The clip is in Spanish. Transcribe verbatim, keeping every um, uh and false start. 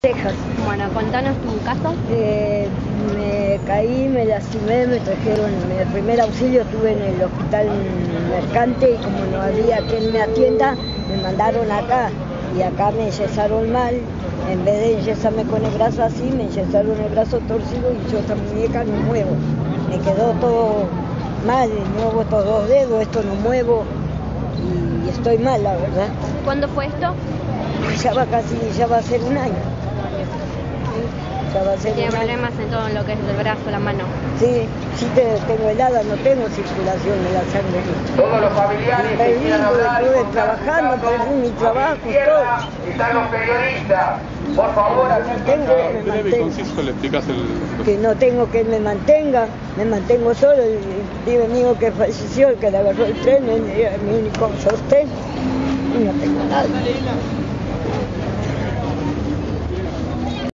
Texas. Bueno, contanos tu caso. Eh, me caí, me lastimé, me trajeron, el primer auxilio estuve en el hospital Mercante y como no había quien me atienda, me mandaron acá y acá me enyesaron mal. En vez de enyesarme con el brazo así, me enyesaron el brazo torcido y yo esta muñeca no muevo. Me quedó todo mal, muevo estos dos dedos, esto no muevo y estoy mal, la verdad. ¿Cuándo fue esto? Ya va casi, ya va a ser un año. Tiene problemas en todo lo que es el brazo, la mano. Sí, sí te, tengo helada, no tengo circulación de la sangre. Todos los familiares perdí, estuve trabajando, perdí mi trabajo, todo. Están los periodistas, por favor, aquí tengo. Breve y conciso le explicas el. Que no tengo que me mantenga, me mantengo solo. El tío mío que falleció, el que le agarró el tren, es mi único sostén. Y no tengo nada.